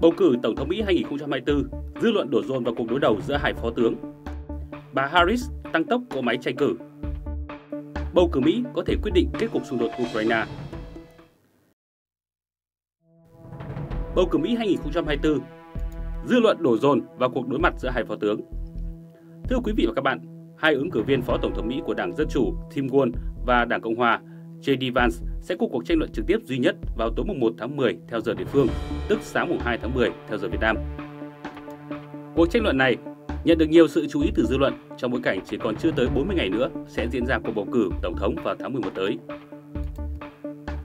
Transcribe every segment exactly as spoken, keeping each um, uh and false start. Bầu cử Tổng thống Mỹ hai nghìn không trăm hai mươi tư, dư luận đổ dồn vào cuộc đối đầu giữa hai phó tướng. Bà Harris tăng tốc cỗ máy tranh cử. Bầu cử Mỹ có thể quyết định kết cục xung đột Ukraine. Bầu cử Mỹ hai nghìn không trăm hai mươi tư, dư luận đổ dồn vào cuộc đối mặt giữa hai phó tướng. Thưa quý vị và các bạn, hai ứng cử viên Phó Tổng thống Mỹ của Đảng Dân Chủ Tim Walz và Đảng Cộng Hòa J D Vance sẽ có cuộc tranh luận trực tiếp duy nhất vào tối mùng một tháng mười theo giờ địa phương, tức sáng mùng hai tháng mười theo giờ Việt Nam. Cuộc tranh luận này nhận được nhiều sự chú ý từ dư luận trong bối cảnh chỉ còn chưa tới bốn mươi ngày nữa sẽ diễn ra cuộc bầu cử Tổng thống vào tháng mười một tới.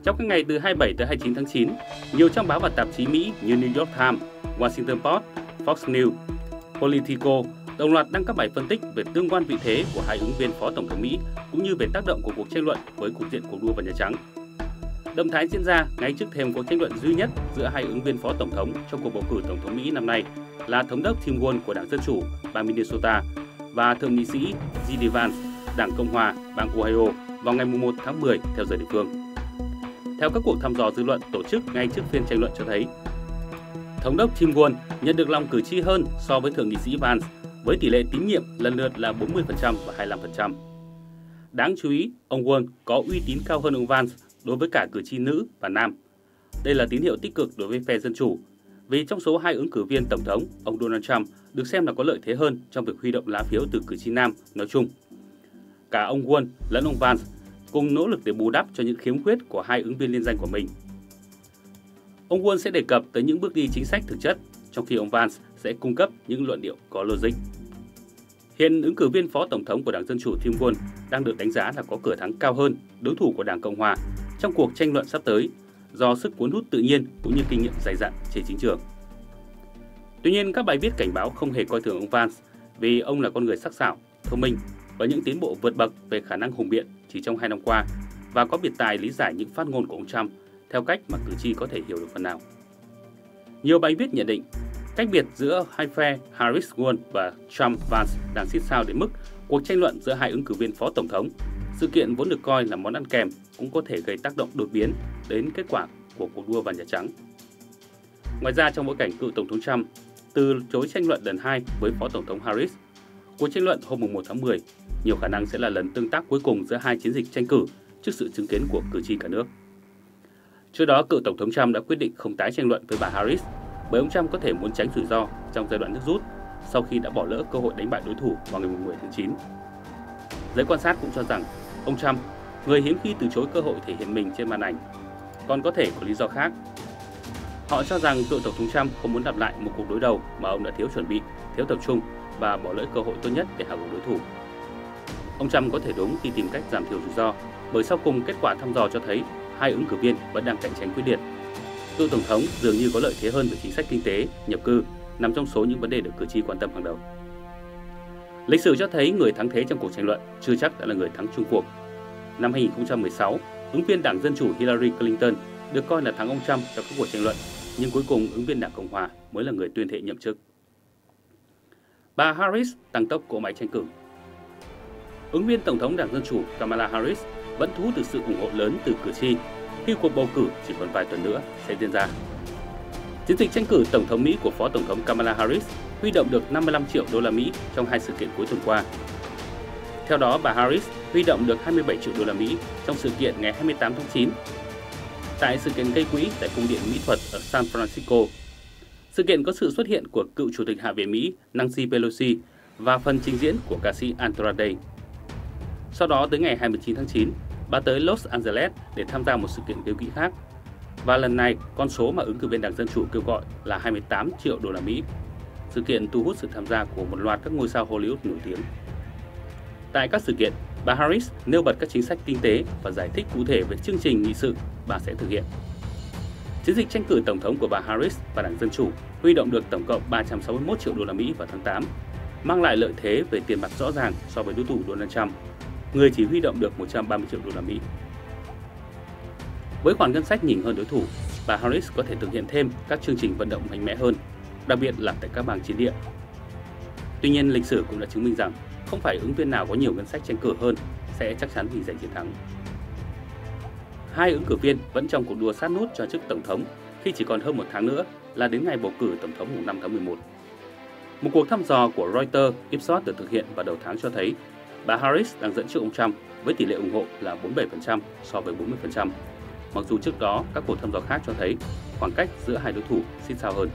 Trong các ngày từ hai mươi bảy tới hai mươi chín tháng chín, nhiều trang báo và tạp chí Mỹ như New York Times, Washington Post, Fox News, Politico đồng loạt đăng các bài phân tích về tương quan vị thế của hai ứng viên Phó Tổng thống Mỹ cũng như về tác động của cuộc tranh luận với cục diện cuộc đua vào Nhà Trắng. Động thái diễn ra ngay trước thềm cuộc tranh luận duy nhất giữa hai ứng viên Phó Tổng thống trong cuộc bầu cử Tổng thống Mỹ năm nay là Thống đốc Tim Walz của Đảng Dân Chủ bang Minnesota và Thượng nghị sĩ J D Vance, Đảng Cộng Hòa bang Ohio vào ngày mùng một tháng mười theo giờ địa phương. Theo các cuộc thăm dò dư luận tổ chức ngay trước phiên tranh luận cho thấy, Thống đốc Tim Walz nhận được lòng cử tri hơn so với Thượng nghị sĩ Vance, với tỷ lệ tín nhiệm lần lượt là bốn mươi phần trăm và hai mươi lăm phần trăm. Đáng chú ý, ông Walz có uy tín cao hơn ông Vance đối với cả cử tri nữ và nam. Đây là tín hiệu tích cực đối với phe Dân Chủ, vì trong số hai ứng cử viên Tổng thống, ông Donald Trump được xem là có lợi thế hơn trong việc huy động lá phiếu từ cử tri nam nói chung. Cả ông Walz lẫn ông Vance cùng nỗ lực để bù đắp cho những khiếm khuyết của hai ứng viên liên danh của mình. Ông Walz sẽ đề cập tới những bước đi chính sách thực chất, trong khi ông Vance sẽ cung cấp những luận điệu có logic. Hiện ứng cử viên Phó Tổng thống của Đảng Dân Chủ Tim Walz đang được đánh giá là có cửa thắng cao hơn đối thủ của Đảng Cộng Hòa trong cuộc tranh luận sắp tới do sức cuốn hút tự nhiên cũng như kinh nghiệm dày dặn trên chính trường. Tuy nhiên, các bài viết cảnh báo không hề coi thường ông Vance vì ông là con người sắc sảo, thông minh và những tiến bộ vượt bậc về khả năng hùng biện chỉ trong hai năm qua và có biệt tài lý giải những phát ngôn của ông Trump theo cách mà cử tri có thể hiểu được phần nào. Nhiều bài viết nhận định cách biệt giữa hai phe Harris Walz và Trump Vance đang xít sao đến mức cuộc tranh luận giữa hai ứng cử viên Phó Tổng thống, sự kiện vốn được coi là món ăn kèm, cũng có thể gây tác động đột biến đến kết quả của cuộc đua vào Nhà Trắng. Ngoài ra, trong bối cảnh cựu Tổng thống Trump từ chối tranh luận lần hai với Phó Tổng thống Harris, cuộc tranh luận hôm mùng một tháng mười nhiều khả năng sẽ là lần tương tác cuối cùng giữa hai chiến dịch tranh cử trước sự chứng kiến của cử tri cả nước. Trước đó, cựu Tổng thống Trump đã quyết định không tái tranh luận với bà Harris bởi ông Trump có thể muốn tránh rủi ro trong giai đoạn nước rút sau khi đã bỏ lỡ cơ hội đánh bại đối thủ vào ngày mười tháng chín. Giới quan sát cũng cho rằng ông Trump, người hiếm khi từ chối cơ hội thể hiện mình trên màn ảnh, còn có thể có lý do khác. Họ cho rằng cựu Tổng thống Trump không muốn lặp lại một cuộc đối đầu mà ông đã thiếu chuẩn bị, thiếu tập trung và bỏ lỡ cơ hội tốt nhất để hạ gục đối thủ. Ông Trump có thể đúng khi tìm cách giảm thiểu rủi ro, bởi sau cùng kết quả thăm dò cho thấy hai ứng cử viên vẫn đang cạnh tranh quyết liệt. Cựu Tổng thống dường như có lợi thế hơn về chính sách kinh tế, nhập cư, nằm trong số những vấn đề được cử tri quan tâm hàng đầu. Lịch sử cho thấy người thắng thế trong cuộc tranh luận chưa chắc đã là người thắng chung cuộc. Năm hai nghìn không trăm mười sáu, ứng viên Đảng Dân Chủ Hillary Clinton được coi là thắng ông Trump trong các cuộc tranh luận, nhưng cuối cùng ứng viên Đảng Cộng Hòa mới là người tuyên thệ nhậm chức. Bà Harris tăng tốc cỗ máy tranh cử. Ứng viên Tổng thống Đảng Dân Chủ Kamala Harris vẫn thu hút được sự ủng hộ lớn từ cử tri khi cuộc bầu cử chỉ còn vài tuần nữa sẽ diễn ra. Chiến dịch tranh cử Tổng thống Mỹ của Phó Tổng thống Kamala Harris huy động được năm mươi lăm triệu đô la Mỹ trong hai sự kiện cuối tuần qua. Theo đó, bà Harris huy động được hai mươi bảy triệu đô la Mỹ trong sự kiện ngày hai mươi tám tháng chín tại sự kiện gây quỹ tại cung điện mỹ thuật ở San Francisco. Sự kiện có sự xuất hiện của cựu Chủ tịch Hạ viện Mỹ Nancy Pelosi và phần trình diễn của ca sĩ Andrade. Sau đó, tới ngày hai mươi chín tháng chín, bà tới Los Angeles để tham gia một sự kiện gây quỹ khác. Và lần này, con số mà ứng cử viên Đảng Dân Chủ kêu gọi là hai mươi tám triệu đô la Mỹ. Sự kiện thu hút sự tham gia của một loạt các ngôi sao Hollywood nổi tiếng. Tại các sự kiện, bà Harris nêu bật các chính sách kinh tế và giải thích cụ thể về chương trình nghị sự bà sẽ thực hiện. Chiến dịch tranh cử Tổng thống của bà Harris và Đảng Dân Chủ huy động được tổng cộng ba trăm sáu mươi mốt triệu đô la Mỹ vào tháng tám, mang lại lợi thế về tiền mặt rõ ràng so với đối thủ Donald Trump, người chỉ huy động được một trăm ba mươi triệu đô la Mỹ. Với khoản ngân sách nhỉnh hơn đối thủ, bà Harris có thể thực hiện thêm các chương trình vận động mạnh mẽ hơn, đặc biệt là tại các bang chiến địa. Tuy nhiên, lịch sử cũng đã chứng minh rằng không phải ứng viên nào có nhiều ngân sách tranh cử hơn sẽ chắc chắn giành chiến thắng. Hai ứng cử viên vẫn trong cuộc đua sát nút cho chức Tổng thống khi chỉ còn hơn một tháng nữa là đến ngày bầu cử Tổng thống mùng năm tháng mười một. Một cuộc thăm dò của Reuters, Ipsos được thực hiện vào đầu tháng cho thấy bà Harris đang dẫn trước ông Trump với tỷ lệ ủng hộ là bốn mươi bảy phần trăm so với bốn mươi phần trăm, mặc dù trước đó các cuộc thăm dò khác cho thấy khoảng cách giữa hai đối thủ xít sao hơn.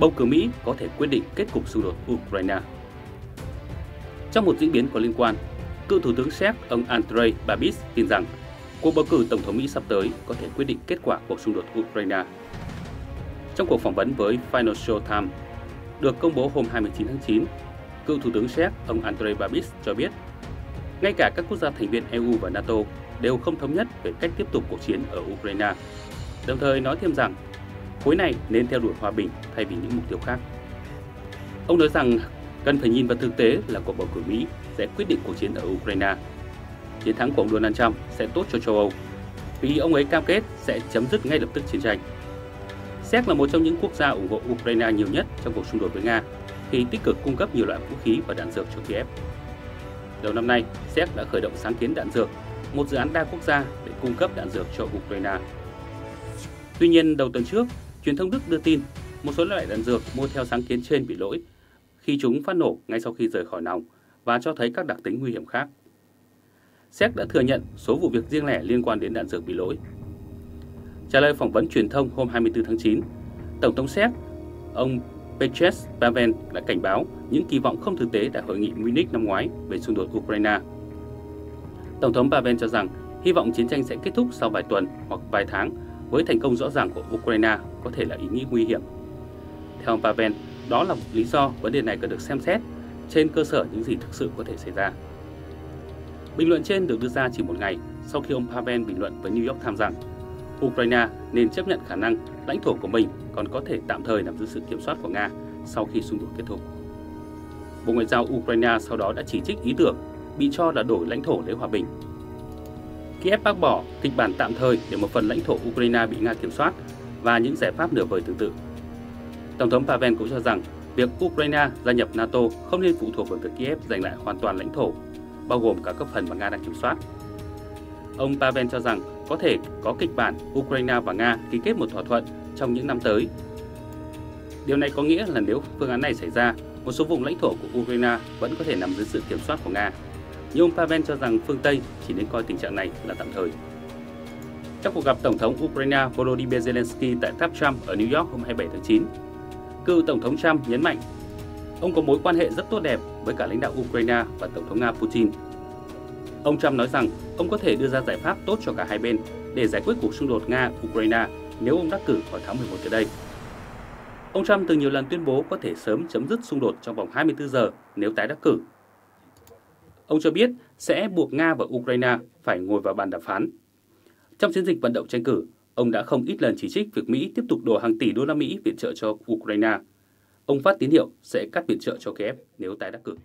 Bầu cử Mỹ có thể quyết định kết cục xung đột Ukraine. Trong một diễn biến có liên quan, cựu Thủ tướng Séc ông Andrej Babiš tin rằng cuộc bầu cử Tổng thống Mỹ sắp tới có thể quyết định kết quả cuộc xung đột Ukraine. Trong cuộc phỏng vấn với Financial Times, được công bố hôm hai mươi chín tháng chín, cựu Thủ tướng Séc ông Andrej Babiš cho biết, ngay cả các quốc gia thành viên e u và NATO đều không thống nhất về cách tiếp tục cuộc chiến ở Ukraine, đồng thời nói thêm rằng khối này nên theo đuổi hòa bình thay vì những mục tiêu khác. Ông nói rằng cần phải nhìn vào thực tế là cuộc bầu cử Mỹ sẽ quyết định cuộc chiến ở Ukraine. Chiến thắng của ông Donald Trump sẽ tốt cho châu Âu, vì ông ấy cam kết sẽ chấm dứt ngay lập tức chiến tranh. Séc là một trong những quốc gia ủng hộ Ukraine nhiều nhất trong cuộc xung đột với Nga, khi tích cực cung cấp nhiều loại vũ khí và đạn dược cho Kiev. Đầu năm nay, Séc đã khởi động sáng kiến đạn dược, một dự án đa quốc gia để cung cấp đạn dược cho Ukraine. Tuy nhiên, đầu tuần trước, truyền thông Đức đưa tin một số loại đạn dược mua theo sáng kiến trên bị lỗi khi chúng phát nổ ngay sau khi rời khỏi nòng và cho thấy các đặc tính nguy hiểm khác. Séc đã thừa nhận số vụ việc riêng lẻ liên quan đến đạn dược bị lỗi. Trả lời phỏng vấn truyền thông hôm hai mươi tư tháng chín, Tổng thống Séc, ông Petr Pavel đã cảnh báo những kỳ vọng không thực tế tại hội nghị Munich năm ngoái về xung đột Ukraine. Tổng thống Pavel cho rằng hy vọng chiến tranh sẽ kết thúc sau vài tuần hoặc vài tháng với thành công rõ ràng của Ukraine có thể là ý nghĩ nguy hiểm. Theo ông Pavel, đó là một lý do vấn đề này cần được xem xét trên cơ sở những gì thực sự có thể xảy ra. Bình luận trên được đưa ra chỉ một ngày sau khi ông Pavel bình luận với New York Times rằng Ukraine nên chấp nhận khả năng lãnh thổ của mình còn có thể tạm thời nằm dưới sự kiểm soát của Nga sau khi xung đột kết thúc. Bộ Ngoại giao Ukraine sau đó đã chỉ trích ý tưởng bị cho là đổi lãnh thổ lấy hòa bình. Kiev bác bỏ kịch bản tạm thời để một phần lãnh thổ Ukraine bị Nga kiểm soát và những giải pháp nửa vời tương tự. Tổng thống Pavel cũng cho rằng việc Ukraine gia nhập NATO không nên phụ thuộc vào việc Kiev giành lại hoàn toàn lãnh thổ, bao gồm cả các phần mà Nga đang kiểm soát. Ông Pavel cho rằng có thể có kịch bản Ukraine và Nga ký kết một thỏa thuận trong những năm tới. Điều này có nghĩa là nếu phương án này xảy ra, một số vùng lãnh thổ của Ukraine vẫn có thể nằm dưới sự kiểm soát của Nga. Nhưng ông Pavel cho rằng phương Tây chỉ nên coi tình trạng này là tạm thời. Trong cuộc gặp Tổng thống Ukraine Volodymyr Zelensky tại tháp Trump ở New York hôm hai mươi bảy tháng chín, cựu Tổng thống Trump nhấn mạnh ông có mối quan hệ rất tốt đẹp với cả lãnh đạo Ukraine và Tổng thống Nga Putin. Ông Trump nói rằng ông có thể đưa ra giải pháp tốt cho cả hai bên để giải quyết cuộc xung đột Nga-Ukraine nếu ông đắc cử vào tháng mười một tới đây. Ông Trump từng nhiều lần tuyên bố có thể sớm chấm dứt xung đột trong vòng hai mươi tư giờ nếu tái đắc cử. Ông cho biết sẽ buộc Nga và Ukraine phải ngồi vào bàn đàm phán. Trong chiến dịch vận động tranh cử, ông đã không ít lần chỉ trích việc Mỹ tiếp tục đổ hàng tỷ đô la Mỹ viện trợ cho Ukraine. Ông phát tín hiệu sẽ cắt viện trợ cho Kiev nếu tái đắc cử.